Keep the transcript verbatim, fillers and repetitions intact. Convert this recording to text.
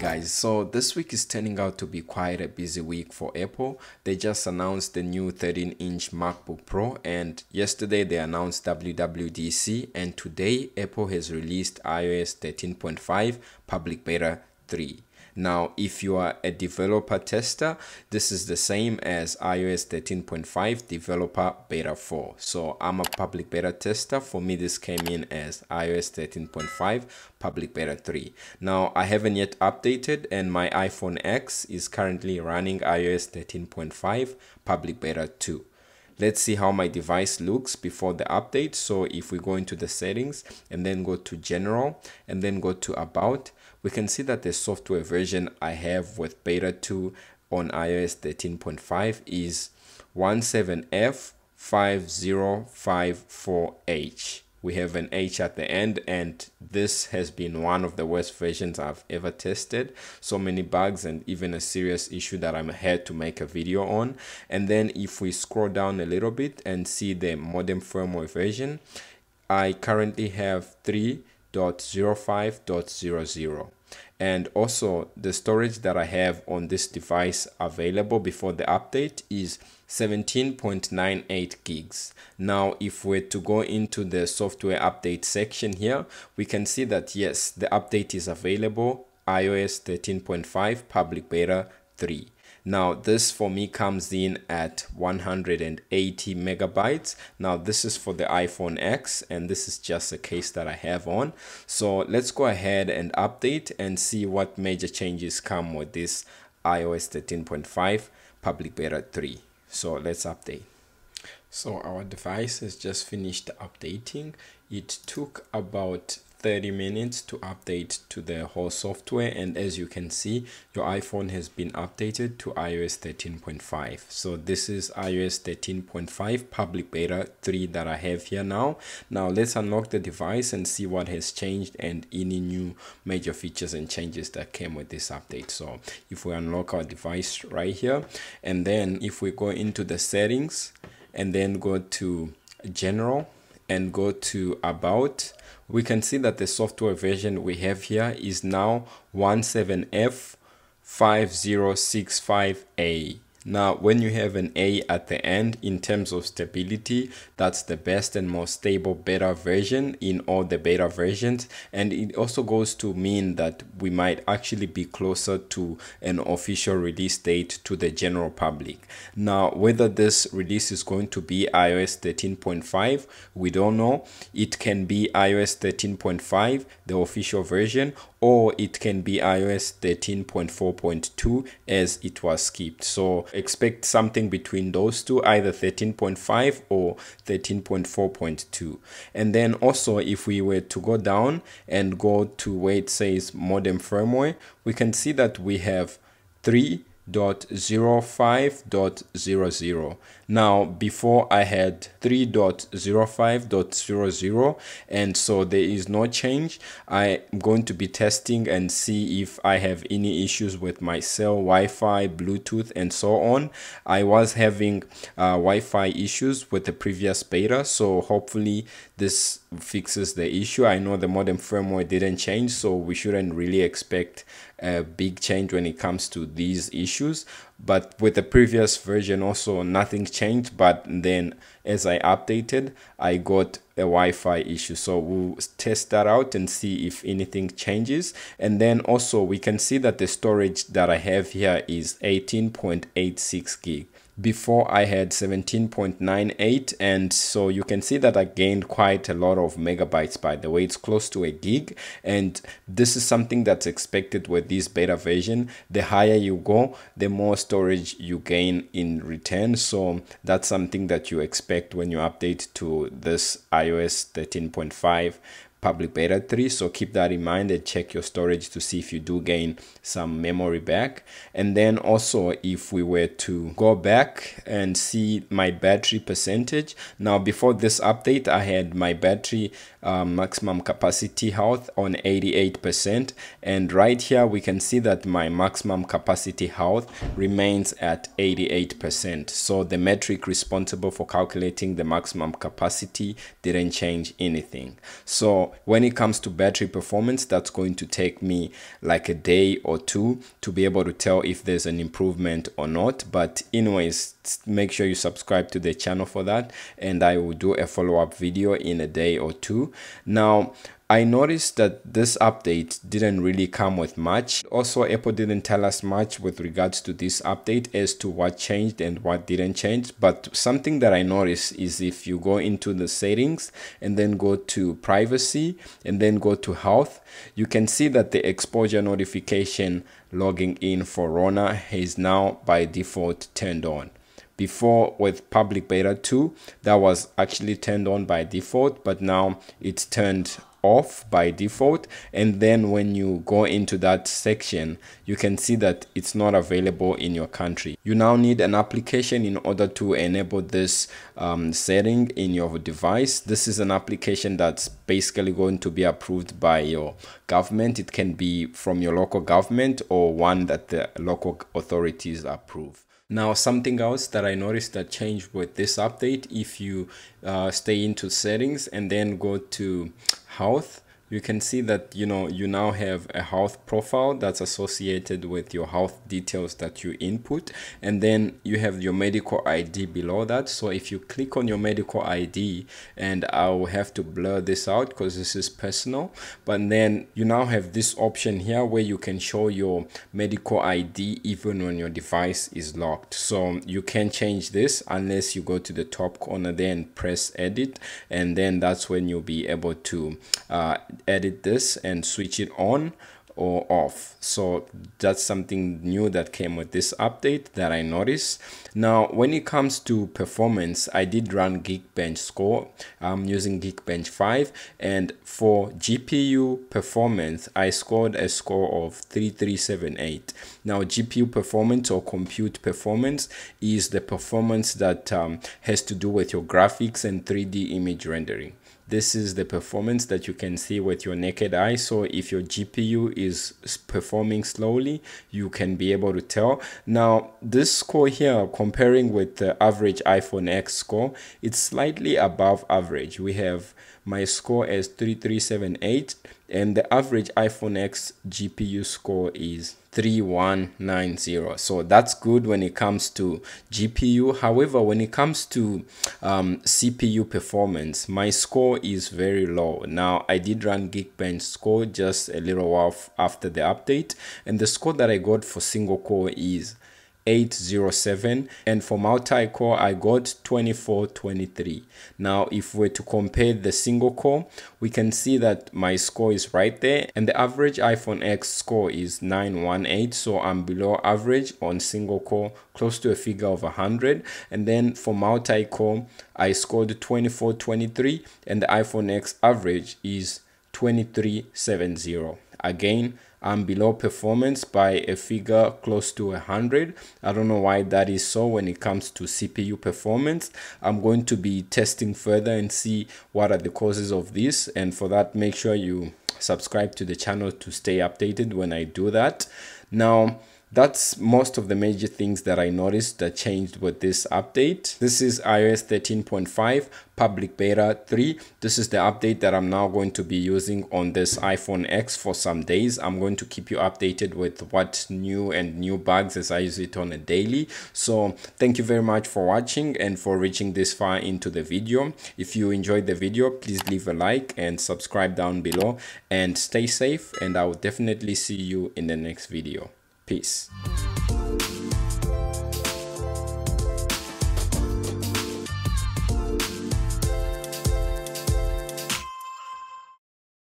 guys, so this week is turning out to be quite a busy week for Apple. They just announced the new thirteen inch MacBook Pro, and yesterday they announced W W D C, and today Apple has released iOS thirteen point five public beta three. Now, if you are a developer tester, this is the same as iOS thirteen point five developer beta four. So I'm a public beta tester. For me, this came in as iOS thirteen point five public beta three. Now, I haven't yet updated, and my iPhone X is currently running iOS thirteen point five public beta two. Let's see how my device looks before the update. So if we go into the settings and then go to general and then go to about, we can see that the software version I have with beta two on iOS thirteen point five is one seven F five zero five four H. We have an H at the end, and this has been one of the worst versions I've ever tested. So many bugs and even a serious issue that I'm had to make a video on. And then if we scroll down a little bit and see the modem firmware version, I currently have three point zero five point zero zero. And also the storage that I have on this device available before the update is seventeen point nine eight gigs. Now, if we're to go into the software update section here, we can see that yes, the update is available, iOS thirteen point five public beta three. Now, this for me comes in at one hundred eighty megabytes. Now, this is for the iPhone X, and this is just a case that I have on. So let's go ahead and update and see what major changes come with this iOS thirteen point five public beta three. So let's update. So our device has just finished updating. It took about thirty minutes to update to the whole software, and as you can see, your iPhone has been updated to iOS thirteen point five. So this is iOS thirteen point five public beta three that I have here now. Now let's unlock the device and see what has changed and any new major features and changes that came with this update. So if we unlock our device right here, and then if we go into the settings and then go to general and go to about, we can see that the software version we have here is now one seven F five zero six five A. Now, when you have an A at the end, in terms of stability, that's the best and most stable beta version in all the beta versions. And it also goes to mean that we might actually be closer to an official release date to the general public. Now, whether this release is going to be iOS thirteen point five, we don't know. It can be iOS thirteen point five, the official version, or it can be iOS thirteen point four point two as it was skipped. So expect something between those two, either thirteen point five or thirteen point four point two. And then also, if we were to go down and go to where it says modem firmware, we can see that we have three point zero five point zero zero. Now, before I had three point zero five point zero zero, and so there is no change. I'm going to be testing and see if I have any issues with my cell, Wi-Fi, Bluetooth, and so on. I was having uh, Wi-Fi issues with the previous beta, so hopefully this fixes the issue. I know the modem firmware didn't change, so we shouldn't really expect a big change when it comes to these issues. But with the previous version also nothing changed, but then as I updated, I got a Wi-Fi issue. So we'll test that out and see if anything changes. And then also we can see that the storage that I have here is eighteen point eight six gig. Before I had seventeen point nine eight, and so you can see that I gained quite a lot of megabytes. By the way, it's close to a gig, and this is something that's expected with this beta version. The higher you go, the more storage you gain in return, so that's something that you expect when you update to this iOS thirteen point five public beta three. So keep that in mind and check your storage to see if you do gain some memory back. And then also, if we were to go back and see my battery percentage, now before this update I had my battery uh, maximum capacity health on eighty-eight percent, and right here we can see that my maximum capacity health remains at eighty-eight percent. So the metric responsible for calculating the maximum capacity didn't change anything. So Now, when it comes to battery performance, that's going to take me like a day or two to be able to tell if there's an improvement or not. But anyways, make sure you subscribe to the channel for that, and I will do a follow-up video in a day or two. Now, I noticed that this update didn't really come with much. Also, Apple didn't tell us much with regards to this update as to what changed and what didn't change. But something that I noticed is if you go into the settings and then go to privacy and then go to health, you can see that the exposure notification logging in for Rona is now by default turned on. Before with public beta two, that was actually turned on by default, but now it's turned off by default. And then when you go into that section, you can see that it's not available in your country. You now need an application in order to enable this um, setting in your device. This is an application that's basically going to be approved by your government. It can be from your local government or one that the local authorities approve. Now, something else that I noticed that changed with this update, if you uh, stay into settings and then go to health, you can see that, you know, you now have a health profile that's associated with your health details that you input, and then you have your medical I D below that. So if you click on your medical I D, and I'll have to blur this out because this is personal, but then you now have this option here where you can show your medical I D even when your device is locked. So you can change this unless you go to the top corner there and press edit, and then that's when you'll be able to uh, edit this and switch it on or off. So that's something new that came with this update that I noticed. Now, when it comes to performance, I did run Geekbench score. I'm using Geekbench five, and for G P U performance, I scored a score of three three seven eight. Now, G P U performance or compute performance is the performance that um, has to do with your graphics and three D image rendering. This is the performance that you can see with your naked eye. So if your G P U is performing slowly, you can be able to tell. Now, this score here, comparing with the average iPhone X score, it's slightly above average. We have my score as three three seven eight, and the average iPhone X G P U score is three one nine zero. So that's good when it comes to G P U. However, when it comes to um, C P U performance, my score is very low. Now, I did run Geekbench score just a little while after the update, and the score that I got for single core is eight zero seven, and for multi-core I got twenty-four twenty-three. Now, if we're to compare the single core, we can see that my score is right there, and the average iPhone X score is nine one eight, so I'm below average on single core, close to a figure of one hundred. And then for multi-core, I scored twenty-four twenty-three, and the iPhone X average is twenty-three seventy. Again, I'm below performance by a figure close to one hundred. I don't know why that is so when it comes to C P U performance. I'm going to be testing further and see what are the causes of this. And for that, make sure you subscribe to the channel to stay updated when I do that. Now, that's most of the major things that I noticed that changed with this update. This is iOS thirteen point five, public beta three. This is the update that I'm now going to be using on this iPhone X for some days. I'm going to keep you updated with what's new and new bugs as I use it on a daily. So thank you very much for watching and for reaching this far into the video. If you enjoyed the video, please leave a like and subscribe down below, and stay safe, and I will definitely see you in the next video. Peace.